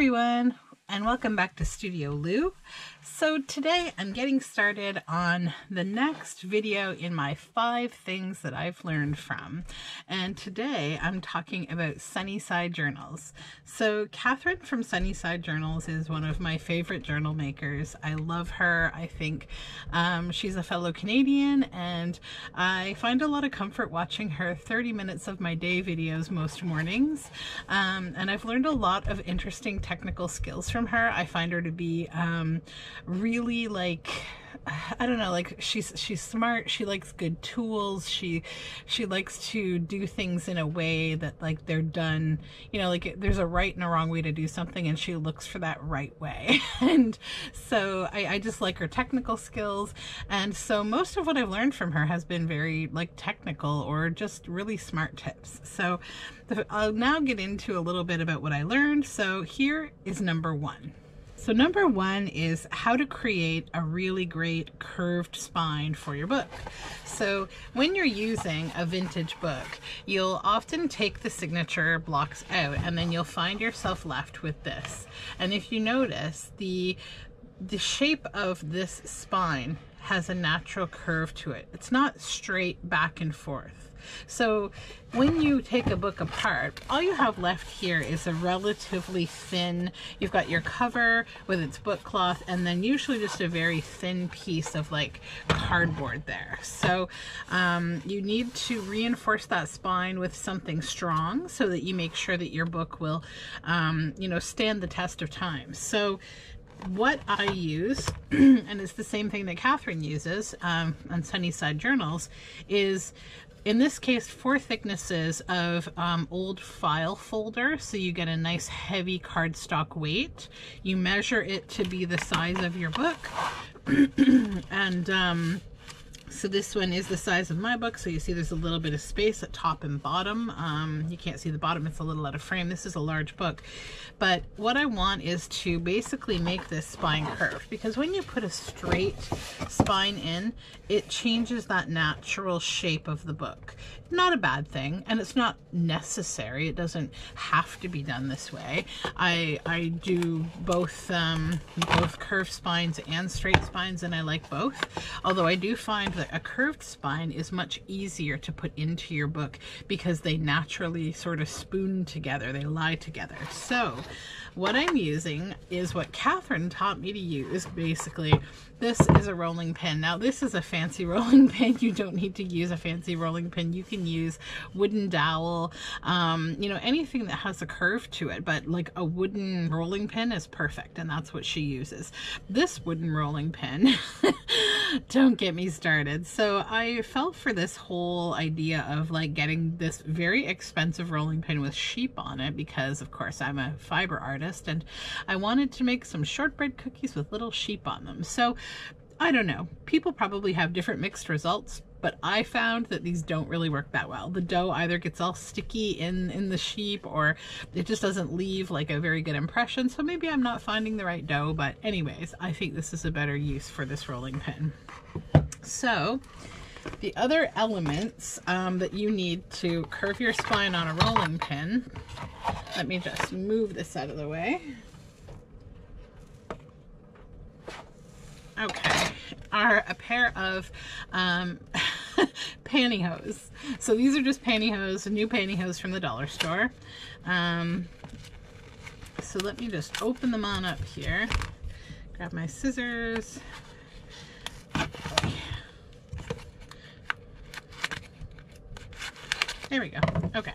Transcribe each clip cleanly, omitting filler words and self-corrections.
everyone, and welcome back to Studio Lou. So today I'm getting started on the next video in my 5 things that I've learned from. And today I'm talking about Sunnyside Journals. So Catherine from Sunnyside Journals is one of my favorite journal makers. I love her. I think she's a fellow Canadian, and I find a lot of comfort watching her 30 minutes of my day videos most mornings. And I've learned a lot of interesting technical skills from her. I find her to be really, like, I don't know, like, she's smart, she likes good tools, she likes to do things in a way that, like, they're done, you know, like there's a right and a wrong way to do something, and she looks for that right way. And so I just like her technical skills, and so most of what I've learned from her has been very, like, technical or just really smart tips. So I'll now get into a little bit about what I learned. So here is number one. So number one is how to create a really great curved spine for your book. So when you're using a vintage book, you'll often take the signature blocks out, and then you'll find yourself left with this. And if you notice, the shape of this spine has a natural curve to it. It's not straight back and forth. So when you take a book apart, all you have left here is a relatively thin, you've got your cover with its book cloth, and then usually just a very thin piece of, like, cardboard there. So you need to reinforce that spine with something strong so that you make sure that your book will, you know, stand the test of time. So what I use, and it's the same thing that Catherine uses on Sunnyside Journals, is, in this case, 4 thicknesses of old file folder, so you get a nice heavy cardstock weight. You measure it to be the size of your book, and so this one is the size of my book, so you see there's a little bit of space at top and bottom. You can't see the bottom, it's a little out of frame. This is a large book. But what I want is to basically make this spine curved, because when you put a straight spine in, it changes that natural shape of the book. Not a bad thing, and it's not necessary. It doesn't have to be done this way. I do both curved spines and straight spines, and I like both, although I do find that a curved spine is much easier to put into your book because they naturally sort of spoon together, they lie together. So what I'm using is what Catherine taught me to use. Basically, this is a rolling pin. Now, this is a fancy rolling pin. You don't need to use a fancy rolling pin. You can use wooden dowel, you know, anything that has a curve to it, but like a wooden rolling pin is perfect, and that's what she uses. This wooden rolling pin, don't get me started. So I fell for this whole idea of, like, getting this very expensive rolling pin with sheep on it, because of course I'm a fiber artist and I wanted to make some shortbread cookies with little sheep on them. So I don't know, people probably have different mixed results, but I found that these don't really work that well. The dough either gets all sticky in the sheep, or it just doesn't leave, like, a very good impression. So maybe I'm not finding the right dough, but anyways, I think this is a better use for this rolling pin. So the other elements that you need to curve your spine on a rolling pin, let me just move this out of the way. Okay, are a pair of pantyhose. So these are just pantyhose, new pantyhose from the dollar store. So let me just open them on up here. Grab my scissors. There we go. Okay.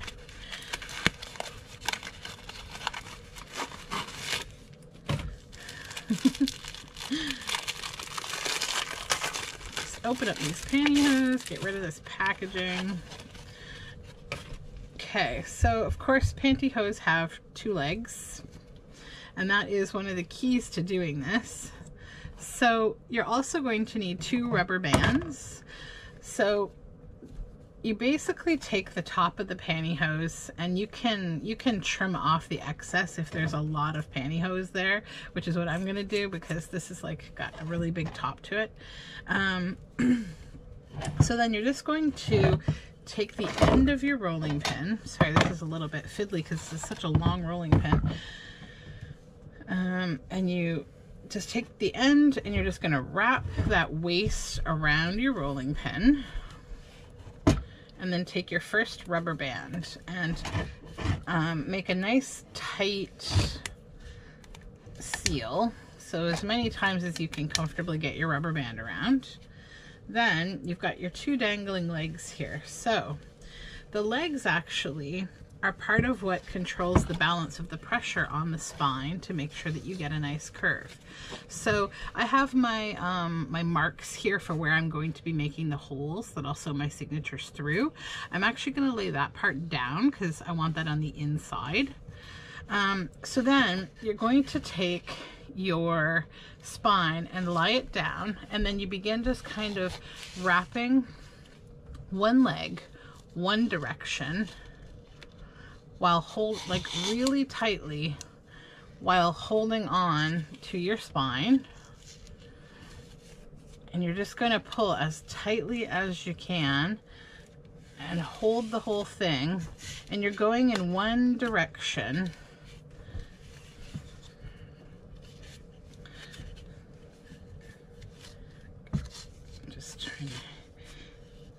Open up these pantyhose, get rid of this packaging. Okay, so of course pantyhose have 2 legs, and that is one of the keys to doing this. So you're also going to need 2 rubber bands. So you basically take the top of the pantyhose, and you can trim off the excess if there's a lot of pantyhose there, which is what I'm gonna do because this is, like, got a really big top to it. So then you're just going to take the end of your rolling pin. Sorry, this is a little bit fiddly because this is such a long rolling pin. and you just take the end and you're just going to wrap that waist around your rolling pin, and then take your first rubber band and make a nice tight seal, so as many times as you can comfortably get your rubber band around. Then you've got your two dangling legs here. So the legs actually are part of what controls the balance of the pressure on the spine to make sure that you get a nice curve. So I have my my marks here for where I'm going to be making the holes that I'll sew my signatures through. I'm actually going to lay that part down because I want that on the inside. So then you're going to take your spine and lie it down, and then you begin just kind of wrapping one leg one direction while really tightly, while holding on to your spine, and you're just going to pull as tightly as you can and hold the whole thing, and you're going in one direction.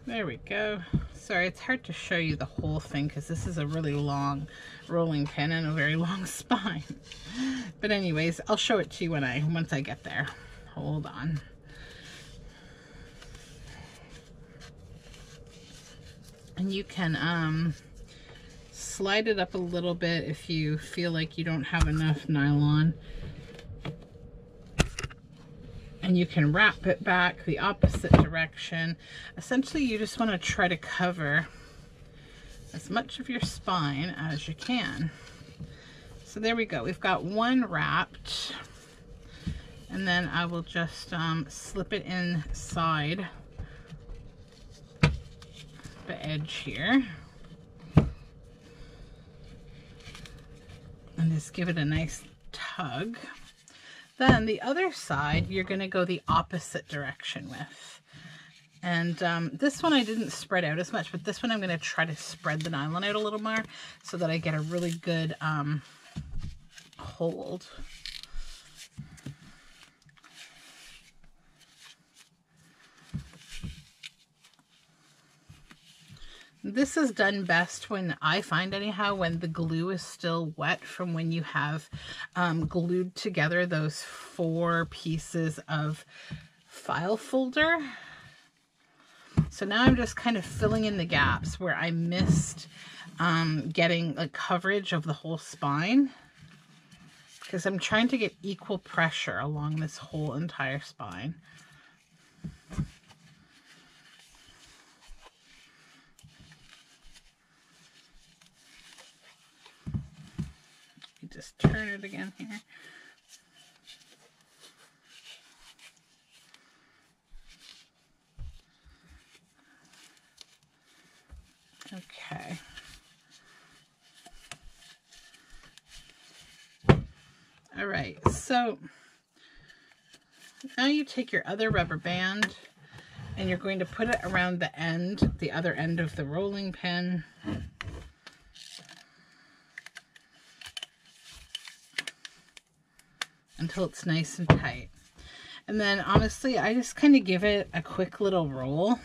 There we go. Sorry, it's hard to show you the whole thing because this is a really long rolling pin and a very long spine. But anyways, I'll show it to you once I get there. Hold on. And you can slide it up a little bit if you feel like you don't have enough nylon. And you can wrap it back the opposite direction. Essentially, you just want to try to cover as much of your spine as you can. So there we go. We've got one wrapped, and then I will just slip it inside the edge here and just give it a nice tug. Then the other side, you're going to go the opposite direction with. And this one I didn't spread out as much, but this one I'm going to try to spread the nylon out a little more so that I get a really good hold. This is done best when, I find anyhow, when the glue is still wet from when you have glued together those four pieces of file folder. So now I'm just kind of filling in the gaps where I missed getting a coverage of the whole spine, because I'm trying to get equal pressure along this whole entire spine. Just turn it again here. Okay. All right, so now you take your other rubber band and you're going to put it around the end, the other end of the rolling pin. Until it's nice and tight. And then honestly, I just kind of give it a quick little roll.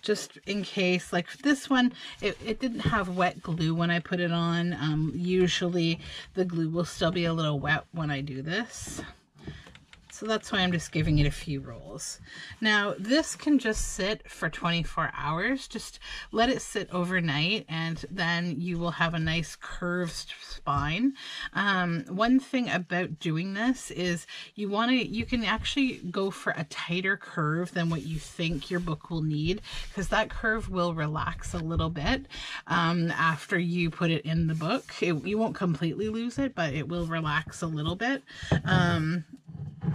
Just in case, like this one, it didn't have wet glue when I put it on. Usually the glue will still be a little wet when I do this. So that's why I'm just giving it a few rolls. Now this can just sit for 24 hours. Just let it sit overnight, and then you will have a nice curved spine. One thing about doing this is you can actually go for a tighter curve than what you think your book will need, because that curve will relax a little bit after you put it in the book. You won't completely lose it, but it will relax a little bit.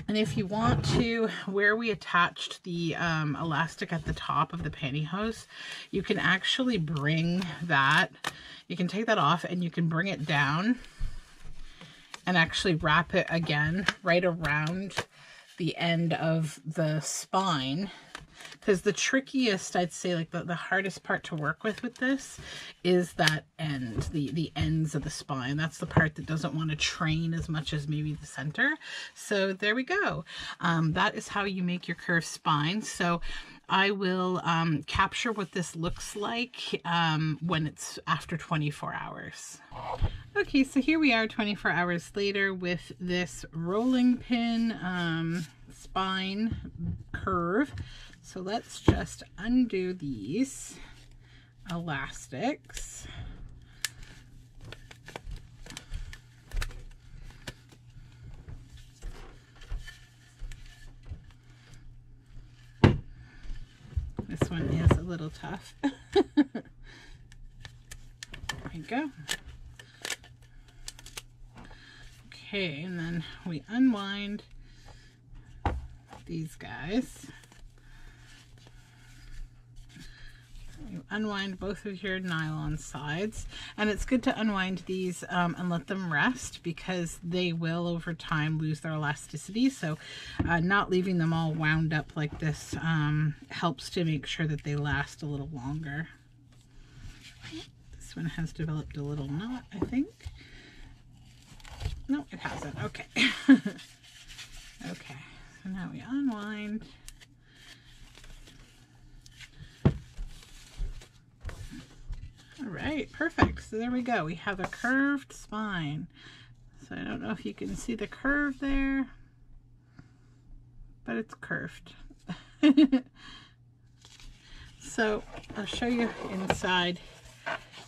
And if you want to, where we attached the elastic at the top of the pantyhose, you can actually bring that, you can take that off and you can bring it down and actually wrap it again right around the end of the spine because the trickiest, I'd say, like the hardest part to work with this is that end, the ends of the spine. That's the part that doesn't want to train as much as maybe the center. So there we go. That is how you make your curved spine. So I will capture what this looks like when it's after 24 hours. Okay, so here we are 24 hours later with this rolling pin spine curve. So let's just undo these elastics. This one is a little tough. There we go. Okay, and then we unwind these guys. You unwind both of your nylon sides, and it's good to unwind these and let them rest, because they will over time lose their elasticity. So not leaving them all wound up like this helps to make sure that they last a little longer. This one has developed a little knot, I think. No, it hasn't. Okay. Okay, so now we unwind. All right, perfect. So there we go. We have a curved spine. So I don't know if you can see the curve there, but it's curved. So I'll show you inside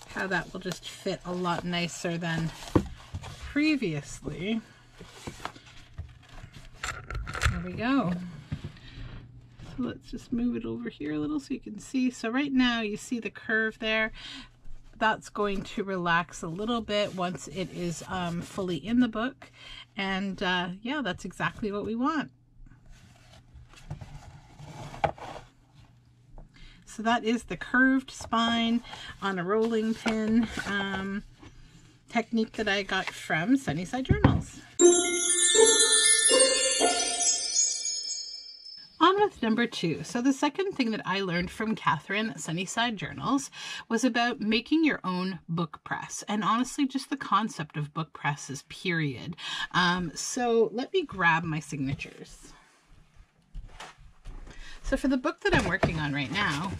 how that will just fit a lot nicer than previously. There we go. So let's just move it over here a little so you can see. So right now you see the curve there. That's going to relax a little bit once it is fully in the book. And yeah, that's exactly what we want. So that is the curved spine on a rolling pin technique that I got from Sunnyside Journals. On with number two. So the second thing that I learned from Catherine at Sunnyside Journals was about making your own book press, and honestly just the concept of book presses, period. So let me grab my signatures. So for the book that I'm working on right now,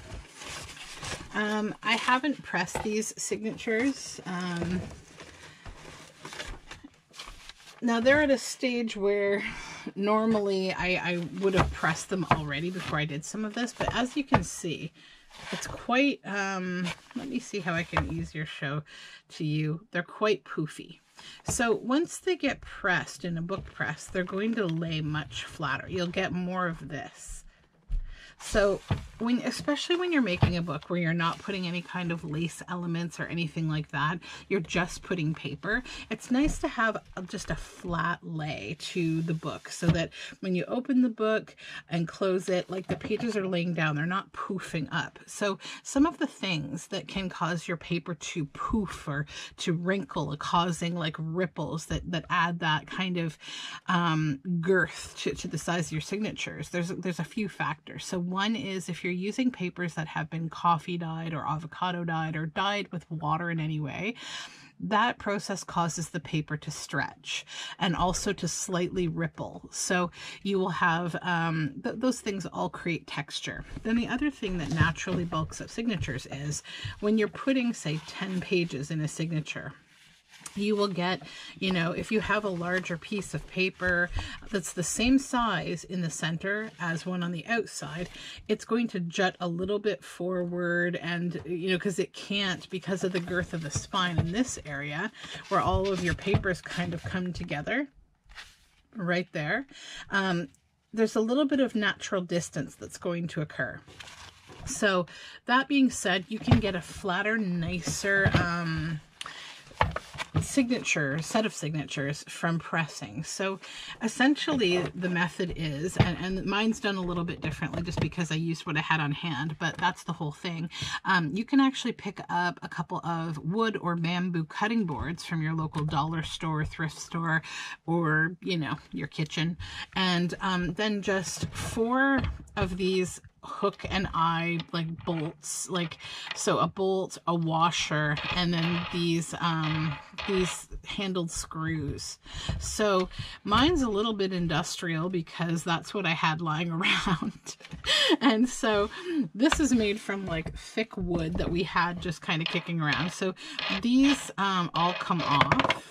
I haven't pressed these signatures. Now they're at a stage where normally I would have pressed them already before I did some of this, but as you can see, it's quite, let me see how I can easier show to you. They're quite poofy. So once they get pressed in a book press, they're going to lay much flatter. You'll get more of this. So when, especially when you're making a book where you're not putting any kind of lace elements or anything like that, you're just putting paper, it's nice to have just a flat lay to the book so that when you open the book and close it, like the pages are laying down, they're not poofing up. So some of the things that can cause your paper to poof or to wrinkle, causing like ripples that add that kind of girth to the size of your signatures, there's a few factors. So one is if you're using papers that have been coffee dyed or avocado dyed or dyed with water in any way, that process causes the paper to stretch and also to slightly ripple. So you will have, those things all create texture. Then the other thing that naturally bulks up signatures is when you're putting, say, 10 pages in a signature, you will get, you know, if you have a larger piece of paper that's the same size in the center as one on the outside, it's going to jut a little bit forward, and, you know, because it can't, because of the girth of the spine in this area where all of your papers kind of come together right there. There's a little bit of natural distance that's going to occur. So that being said, you can get a flatter, nicer, set of signatures from pressing. So essentially the method is, and mine's done a little bit differently just because I used what I had on hand, but that's the whole thing. You can actually pick up a couple of wood or bamboo cutting boards from your local dollar store, thrift store, or, you know, your kitchen, and then just four of these hook and eye, like, bolts, like, so a bolt, a washer, and then these handled screws. So mine's a little bit industrial because that's what I had lying around. And so this is made from, like, thick wood that we had just kind of kicking around. So these all come off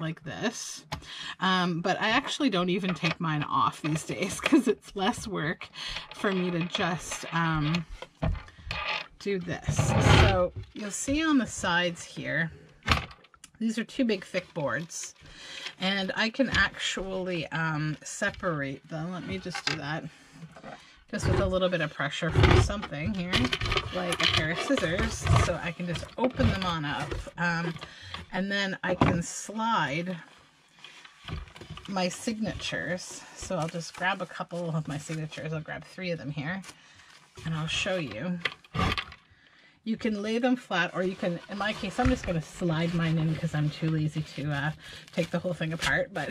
like this, but I actually don't even take mine off these days because it's less work for me to just do this. So you'll see on the sides here, these are two big thick boards, and I can actually separate them. Let me just do that, just with a little bit of pressure from something here, like a pair of scissors, so I can just open them on up. And then I can slide my signatures. So I'll just grab a couple of my signatures. I'll grab three of them here, and I'll show you. You can lay them flat, or you can, in my case, I'm just going to slide mine in because I'm too lazy to take the whole thing apart. But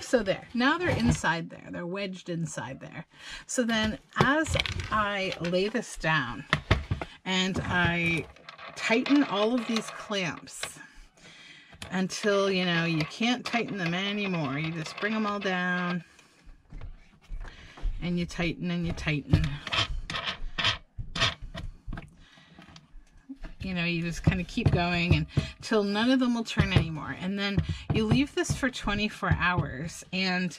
so there. Now they're inside there. They're wedged inside there. So then as I lay this down and I tighten all of these clamps until, you know, you can't tighten them anymore. You just bring them all down and you tighten and you tighten. You know, you just kind of keep going until none of them will turn anymore. And then you leave this for 24 hours, and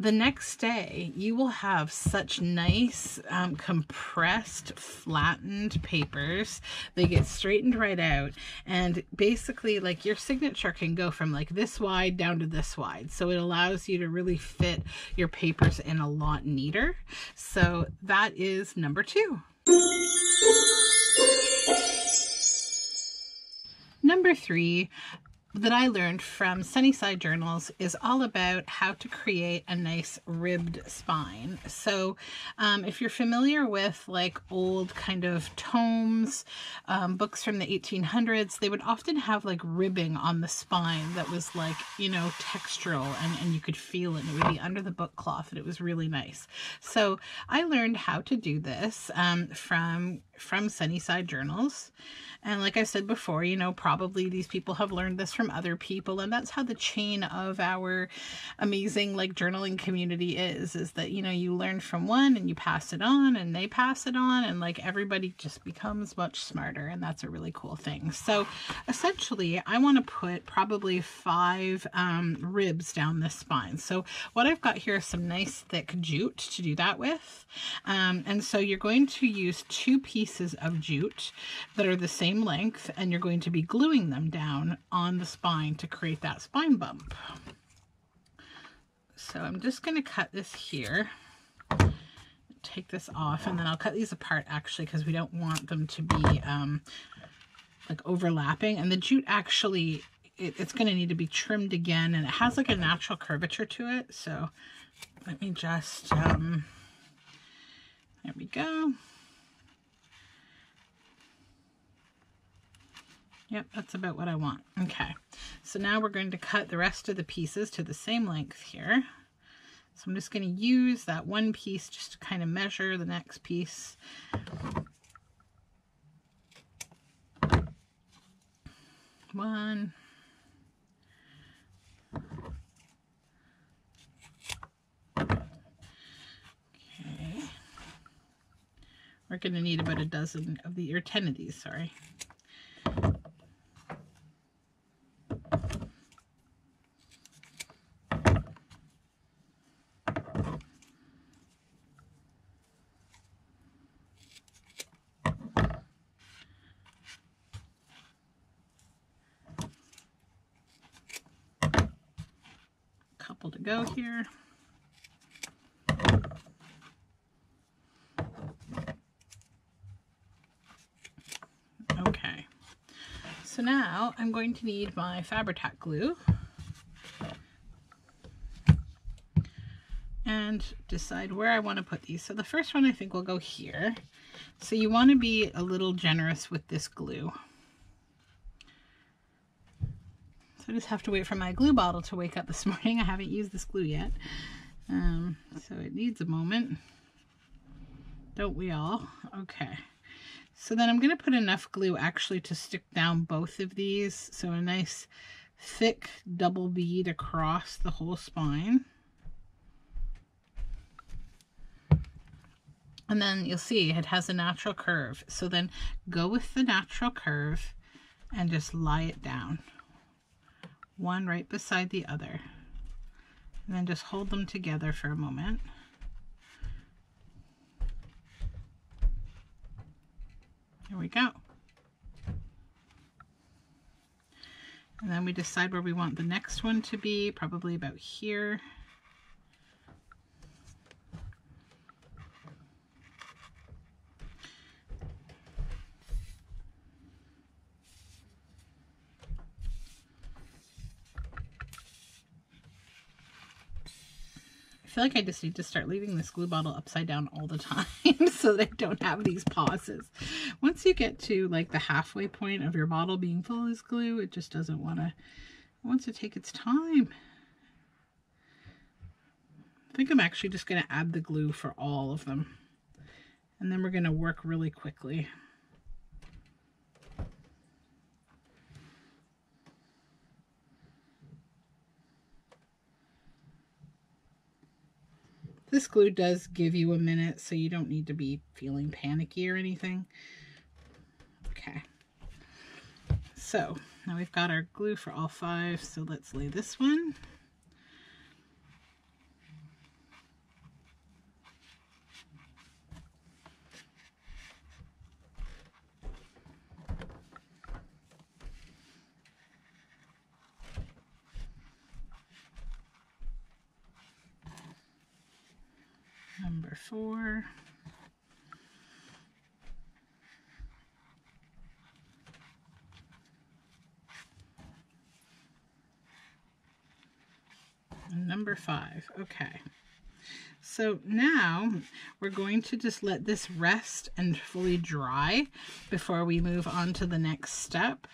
the next day you will have such nice compressed, flattened papers. They get straightened right out, and basically, like, your signature can go from, like, this wide down to this wide, so it allows you to really fit your papers in a lot neater. So that is number 2. Number 3 that I learned from Sunnyside Journals is all about how to create a nice ribbed spine. So if you're familiar with, like, old kind of tomes, books from the 1800s, they would often have, like, ribbing on the spine that was, like, you know, textural, and you could feel it, and it would be under the book cloth, and it was really nice. So I learned how to do this from Sunnyside Journals. And like I said before, you know, probably these people have learned this from other people, and that's how the chain of our amazing, like, journaling community is that, you know, you learn from one and you pass it on and they pass it on, and, like, everybody just becomes much smarter, and that's a really cool thing. So essentially I want to put probably 5 ribs down this spine. So what I've got here is some nice thick jute to do that with, and so you're going to use 2 pieces of jute that are the same length, and you're going to be gluing them down on the spine to create that spine bump. So I'm just going to cut this here, take this off, and then I'll cut these apart, actually, because we don't want them to be like overlapping. And the jute, actually, it's going to need to be trimmed again, and it has, like, a natural curvature to it. So let me just there we go. Yep, that's about what I want. Okay, so now we're going to cut the rest of the pieces to the same length here. So I'm just going to use that one piece just to kind of measure the next piece. One. Okay. We're going to need about a dozen of the, or 10 of these, sorry. Couple to go here. Okay, so now I'm going to need my Fabri-Tac glue, and decide where I want to put these. So the first one I think will go here. So you want to be a little generous with this glue. So I just have to wait for my glue bottle to wake up this morning. I haven't used this glue yet, so it needs a moment. Don't we all? Okay. So then I'm going to put enough glue actually to stick down both of these. So a nice thick double bead across the whole spine. And then you'll see it has a natural curve. So then go with the natural curve and just lie it down. One right beside the other. And then just hold them together for a moment. There we go. And then we decide where we want the next one to be, probably about here. I feel like I just need to start leaving this glue bottle upside down all the time so they don't have these pauses. Once you get to like the halfway point of your bottle being full of glue, it just doesn't want to, it wants to take its time. I think I'm actually just going to add the glue for all of them. And then we're going to work really quickly. This glue does give you a minute, so you don't need to be feeling panicky or anything. Okay. So now we've got our glue for all five, so let's lay this one. Number four. And number five. Okay. So now we're going to just let this rest and fully dry before we move on to the next step.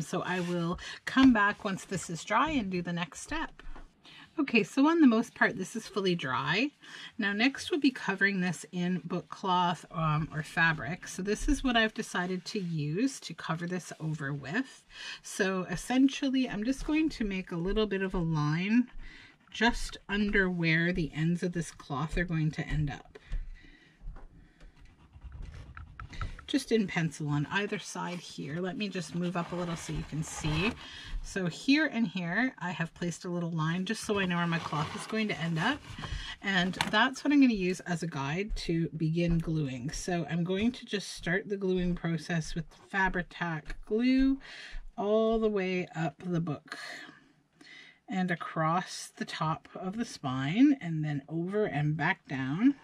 So I will come back once this is dry and do the next step. Okay, so on the most part, this is fully dry. Now next we'll be covering this in book cloth or fabric. So this is what I've decided to use to cover this over with. So essentially, I'm just going to make a little bit of a line just under where the ends of this cloth are going to end up. Just in pencil on either side here. Let me just move up a little so you can see. So here and here, I have placed a little line just so I know where my cloth is going to end up. And that's what I'm going to use as a guide to begin gluing. So I'm going to just start the gluing process with Fabri-Tac glue all the way up the book and across the top of the spine and then over and back down.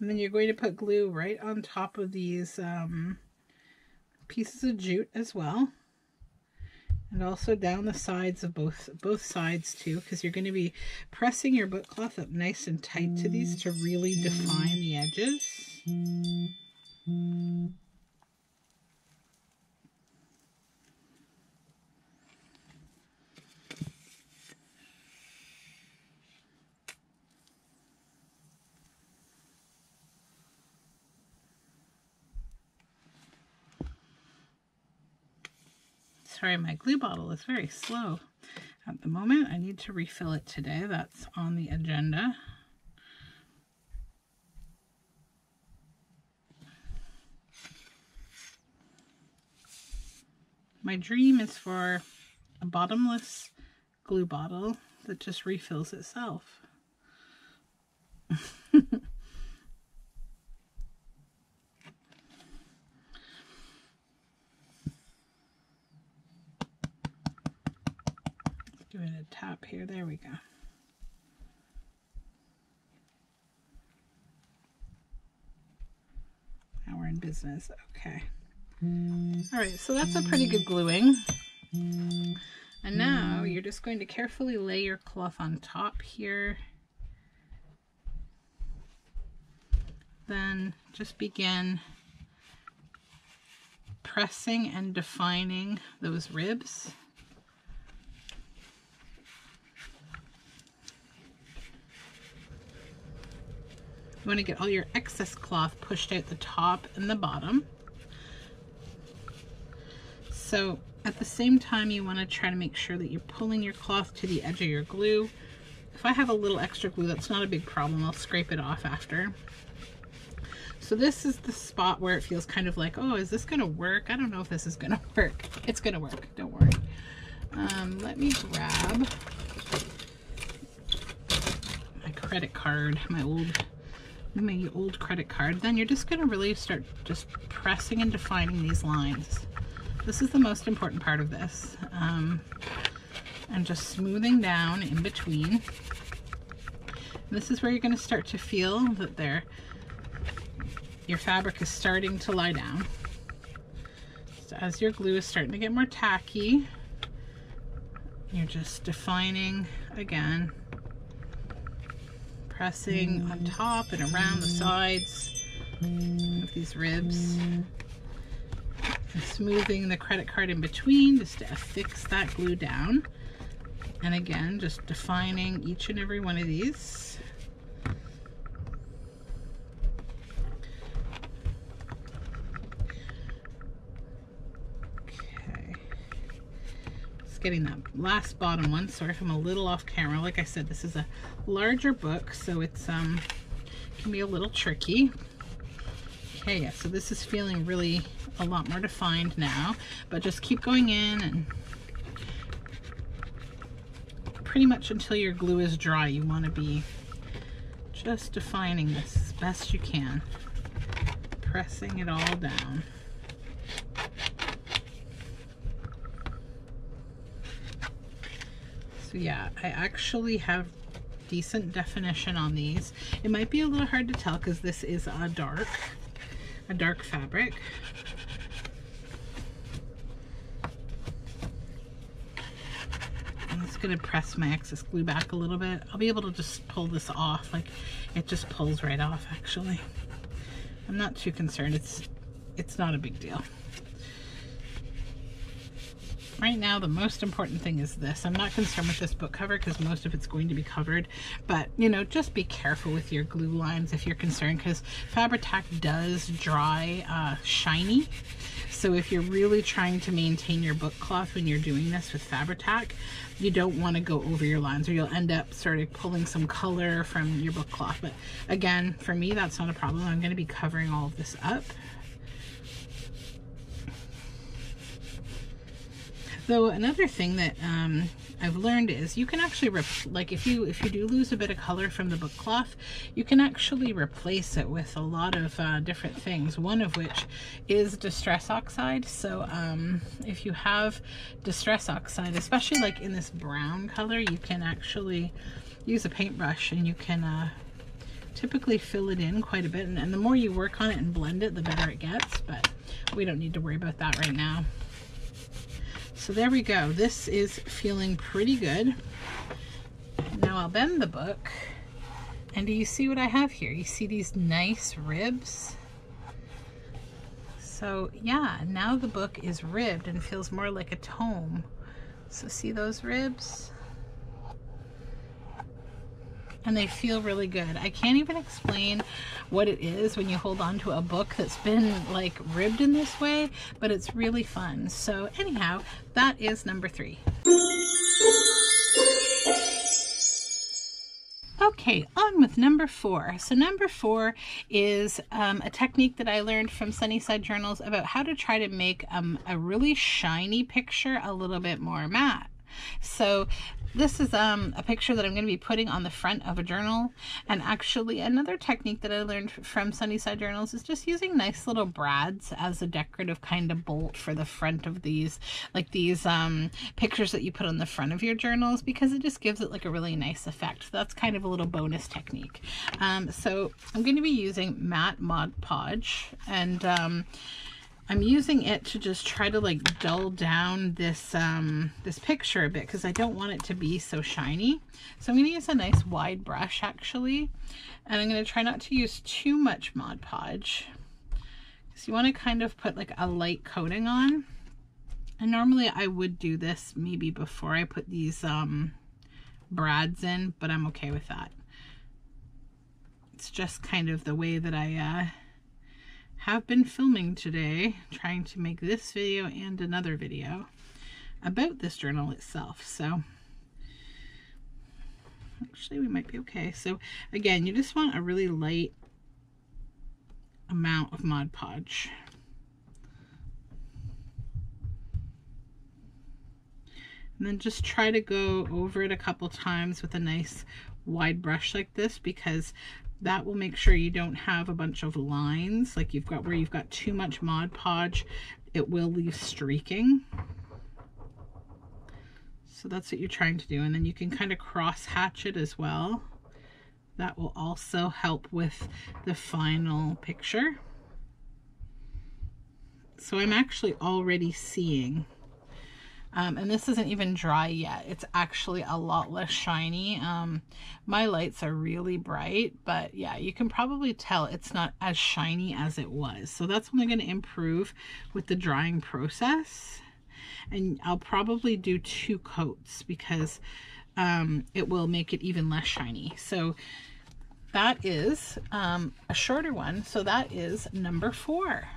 And then you're going to put glue right on top of these pieces of jute as well. And also down the sides of both sides too, because you're going to be pressing your book cloth up nice and tight to these to really define the edges. Sorry, my glue bottle is very slow at the moment. I need to refill it today. That's on the agenda. My dream is for a bottomless glue bottle that just refills itself. Tap here, there we go. business. Okay. All right, so that's a pretty good gluing. And now you're just going to carefully lay your cloth on top here. Then just begin pressing and defining those ribs. You want to get all your excess cloth pushed out the top and the bottom. So at the same time, you want to try to make sure that you're pulling your cloth to the edge of your glue. If I have a little extra glue, that's not a big problem. I'll scrape it off after. So this is the spot where it feels kind of like, oh, is this going to work? I don't know if this is going to work. It's going to work. Don't worry. Let me grab my credit card, my old credit card. Then you're just going to really start just pressing and defining these lines. This is the most important part of this. And just smoothing down in between. And this is where you're going to start to feel that your fabric is starting to lie down. So as your glue is starting to get more tacky, you're just defining again. Pressing on top and around the sides of these ribs, and smoothing the credit card in between just to affix that glue down. And again, just defining each and every one of these. Okay, just getting that last bottom one. Sorry if I'm a little off camera. Like I said, this is a larger book, so it's can be a little tricky. Okay, yeah, so this is feeling really a lot more defined now, but just keep going in and pretty much until your glue is dry. You want to be just defining this as best you can, pressing it all down. So yeah, I actually have decent definition on these. It might be a little hard to tell because this is a dark fabric. I'm just going to press my excess glue back a little bit. I'll be able to just pull this off. Like, it just pulls right off actually. I'm not too concerned. It's not a big deal. Right now, the most important thing is this. I'm not concerned with this book cover because most of it's going to be covered, but you know, just be careful with your glue lines if you're concerned, because Fabri-Tac does dry shiny. So if you're really trying to maintain your book cloth when you're doing this with Fabri-Tac, you don't want to go over your lines or you'll end up sort of pulling some color from your book cloth. But again, for me, that's not a problem. I'm going to be covering all of this up. So another thing that I've learned is you can actually, if you do lose a bit of color from the book cloth, you can actually replace it with a lot of different things, one of which is distress oxide. So if you have distress oxide, especially like in this brown color, you can actually use a paintbrush and you can typically fill it in quite a bit. And the more you work on it and blend it, the better it gets, but we don't need to worry about that right now. So there we go. This is feeling pretty good. Now I'll bend the book. And do you see what I have here? You see these nice ribs? So yeah, now the book is ribbed and feels more like a tome. So see those ribs? And they feel really good. I can't even explain what it is when you hold on to a book that's been like ribbed in this way, but it's really fun. So anyhow, that is number 3. Okay, on with number 4. So number 4 is a technique that I learned from Sunnyside Journals about how to try to make a really shiny picture a little bit more matte. So This is a picture that I'm going to be putting on the front of a journal. And actually another technique that I learned from Sunnyside Journals is just using nice little brads as a decorative kind of bolt for the front of these, like these pictures that you put on the front of your journals, because it just gives it like a really nice effect. So that's kind of a little bonus technique. So I'm going to be using matte Mod Podge, and I'm using it to just try to like dull down this this picture a bit, because I don't want it to be so shiny. So I'm going to use a nice wide brush actually, and I'm going to try not to use too much Mod Podge, because you want to kind of put like a light coating on. And normally I would do this maybe before I put these brads in, but I'm okay with that. It's just kind of the way that I have been filming today, trying to make this video and another video about this journal itself. So actually we might be okay. So again, you just want a really light amount of Mod Podge. And then just try to go over it a couple times with a nice wide brush like this, because that will make sure you don't have a bunch of lines like you've got where you've got too much Mod Podge. It will leave streaking. So that's what you're trying to do. And then you can kind of cross hatch it as well. That will also help with the final picture. So I'm actually already seeing, and this isn't even dry yet. It's actually a lot less shiny. My lights are really bright, but yeah, you can probably tell it's not as shiny as it was. So that's only going to improve with the drying process. And I'll probably do two coats, because it will make it even less shiny. So that is a shorter one. So that is number 4.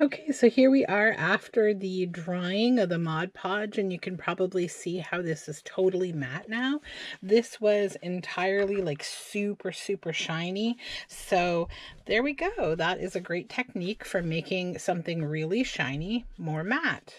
Okay, so here we are after the drying of the Mod Podge, and you can probably see how this is totally matte now. This was entirely like super, super shiny. So there we go. That is a great technique for making something really shiny more matte.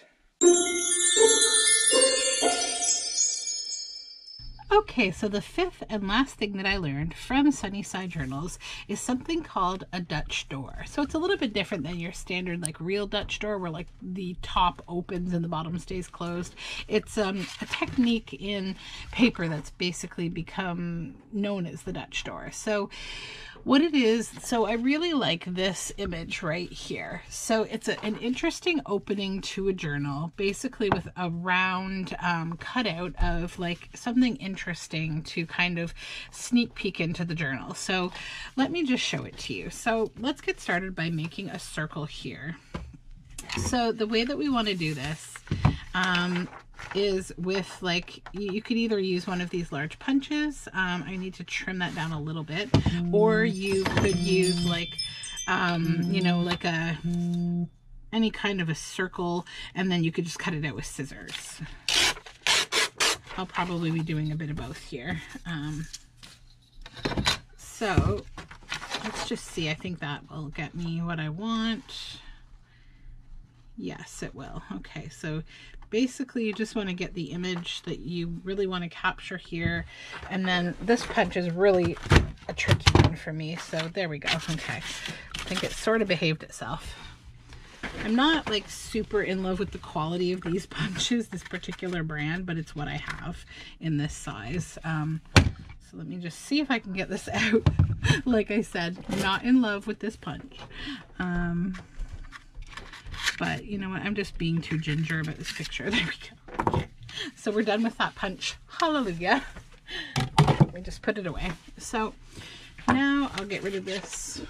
Okay, so the fifth and last thing that I learned from Sunnyside Journals is something called a Dutch door. So it's a little bit different than your standard like real Dutch door where like the top opens and the bottom stays closed. It's a technique in paper that's basically become known as the Dutch door. So what it is, so I really like this image right here. So it's an interesting opening to a journal, basically with a round cutout of like something interesting to kind of sneak peek into the journal. So let me just show it to you. So let's get started by making a circle here. So the way that we want to do this is with like, you could either use one of these large punches, I need to trim that down a little bit, or you could use like, you know, like a, any kind of a circle, and then you could just cut it out with scissors. I'll probably be doing a bit of both here. So let's just see, I think that will get me what I want. Yes, it will. Okay, so basically you just want to get the image that you really want to capture here. And then this punch is really a tricky one for me. So there we go. Okay, I think it sort of behaved itself. I'm not like super in love with the quality of these punches, this particular brand, but it's what I have in this size. So let me just see if I can get this out. Like I said, not in love with this punch. But you know what? I'm just being too ginger about this picture. There we go. Okay. So we're done with that punch. Hallelujah. Let me just put it away. So now I'll get rid of this.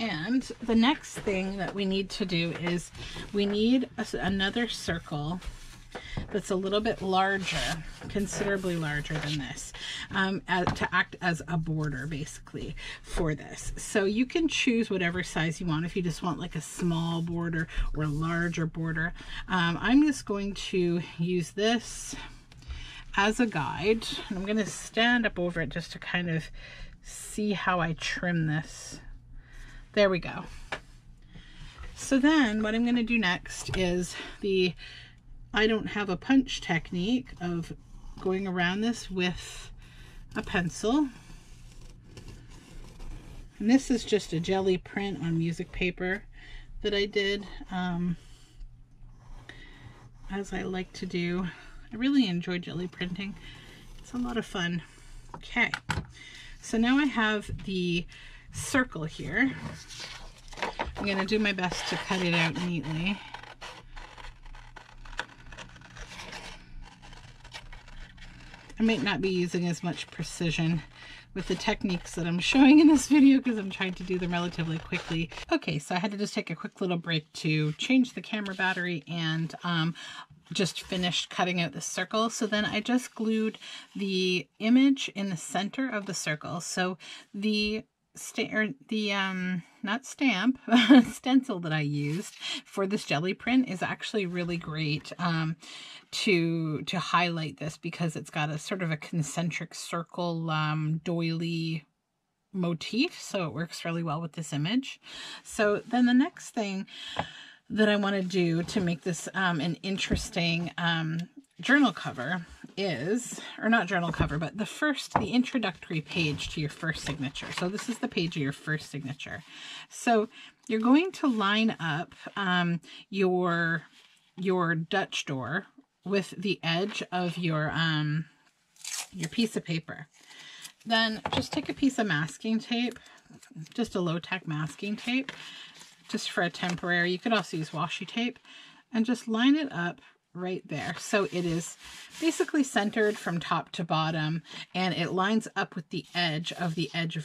And the next thing that we need to do is we need another circle that's a little bit larger, considerably larger than this, to act as a border basically for this. So you can choose whatever size you want, if you just want like a small border or a larger border. I'm just going to use this as a guide. I'm going to stand up over it just to kind of see how I trim this. There we go. So then what I'm going to do next is the I don't have a punch technique of going around this with a pencil. And this is just a jelly print on music paper that I did, as I like to do. I really enjoy jelly printing. It's a lot of fun. Okay, so now I have the circle here. I'm going to do my best to cut it out neatly. I might not be using as much precision with the techniques that I'm showing in this video because I'm trying to do them relatively quickly. Okay, so I had to just take a quick little break to change the camera battery and just finished cutting out the circle. So then I just glued the image in the center of the circle. So the stencil that I used for this jelly print is actually really great to highlight this, because it's got a sort of a concentric circle doily motif, so it works really well with this image. So then the next thing that I want to do to make this an interesting journal cover is, or not journal cover, but the introductory page to your first signature. So this is the page of your first signature. So you're going to line up your Dutch door with the edge of your piece of paper. Then just take a piece of masking tape, just a low-tack masking tape, just for a temporary. You could also use washi tape, and just line it up right there. So it is basically centered from top to bottom, and it lines up with the edge of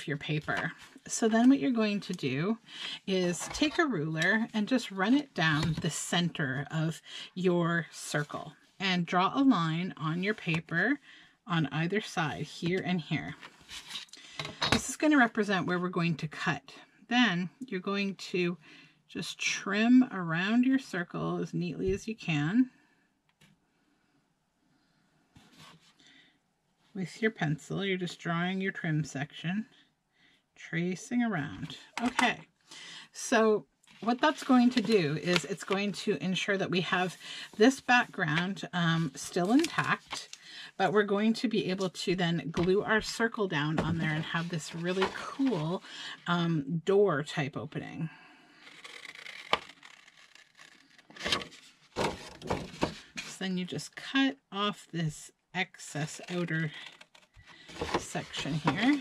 your paper. So then what you're going to do is take a ruler and just run it down the center of your circle and draw a line on your paper on either side, here and here. This is going to represent where we're going to cut. Then you're going to just trim around your circle as neatly as you can with your pencil. You're just drawing your trim section, tracing around. Okay, so what that's going to do is it's going to ensure that we have this background still intact, but we're going to be able to then glue our circle down on there and have this really cool door type opening. So then you just cut off this excess outer section here.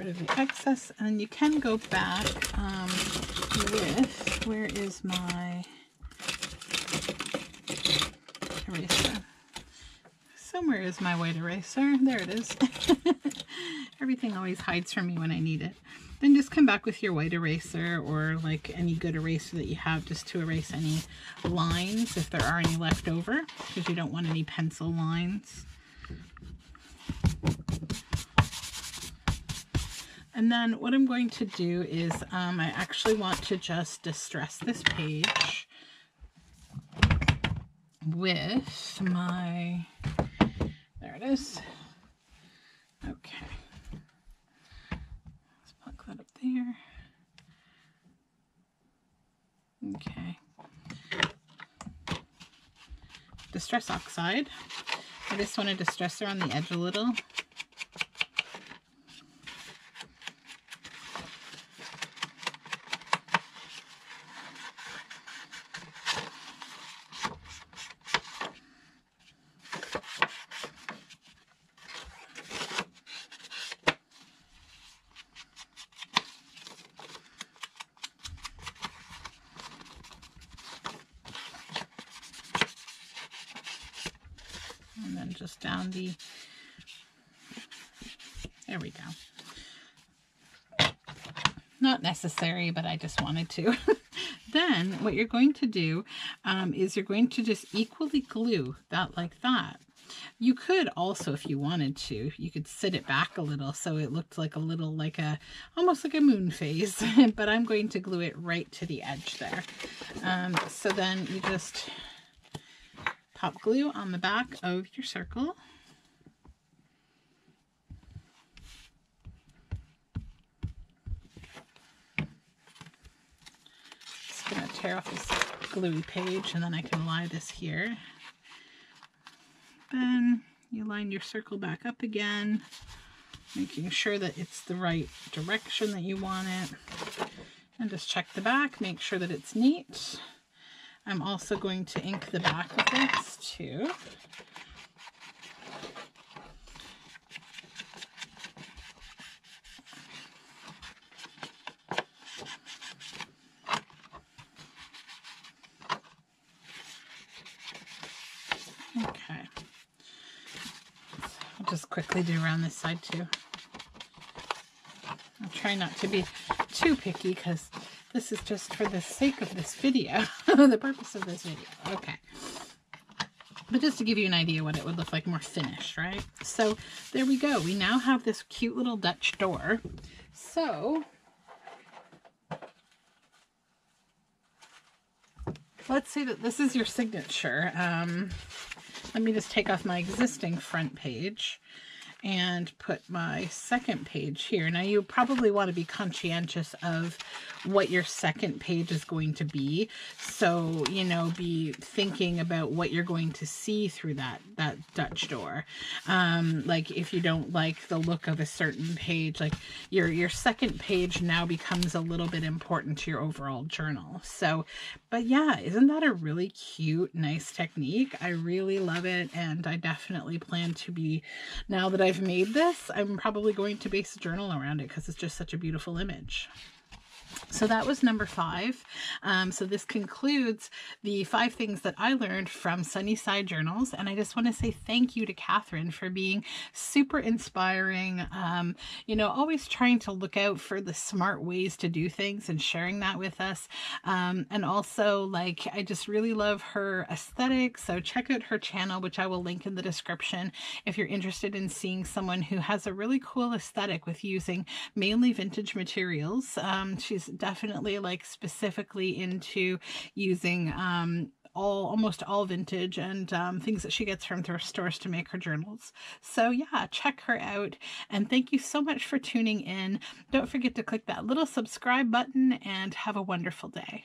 Of the excess, and you can go back with, where is my eraser? Somewhere is my white eraser. There it is. Everything always hides from me when I need it. Then just come back with your white eraser, or like any good eraser that you have, just to erase any lines if there are any left over, because you don't want any pencil lines. And then what I'm going to do is I actually want to just distress this page with my, there it is. Okay, let's plug that up there. Okay, distress oxide. I just want to distress around the edge a little. There we go. not necessary, but I just wanted to. Then what you're going to do is you're going to just equally glue that like that. You could also, if you wanted to, you could sit it back a little so it looked like a little, like a, almost like a moon phase, but I'm going to glue it right to the edge there. So then you just pop glue on the back of your circle. Just going to tear off this gluey page, and then I can lie this here. Then you line your circle back up again, making sure that it's the right direction that you want it. And just check the back, make sure that it's neat. I'm also going to ink the back of this too. Quickly do around this side too. I'll try not to be too picky because this is just for the sake of this video, the purpose of this video. Okay. But just to give you an idea what it would look like more finished, right? So there we go. We now have this cute little Dutch door. So let's say that this is your signature. Let me just take off my existing front page and put my second page here. Now you probably want to be conscientious of what your second page is going to be. So, you know, be thinking about what you're going to see through that Dutch door. Like if you don't like the look of a certain page, like your second page now becomes a little bit important to your overall journal. So, but yeah, isn't that a really cute, nice technique? I really love it. And I definitely plan to be, now that I've made this, I'm probably going to base a journal around it because it's just such a beautiful image. So that was number 5. So this concludes the 5 things that I learned from Sunnyside Journals. And I just want to say thank you to Catherine for being super inspiring, you know, always trying to look out for the smart ways to do things and sharing that with us. And also, like, I just really love her aesthetic. So check out her channel, which I will link in the description if you're interested in seeing someone who has a really cool aesthetic with using mainly vintage materials. She's definitely like specifically into using almost all vintage and things that she gets from thrift stores to make her journals. So yeah, check her out, and thank you so much for tuning in. Don't forget to click that little subscribe button, and have a wonderful day.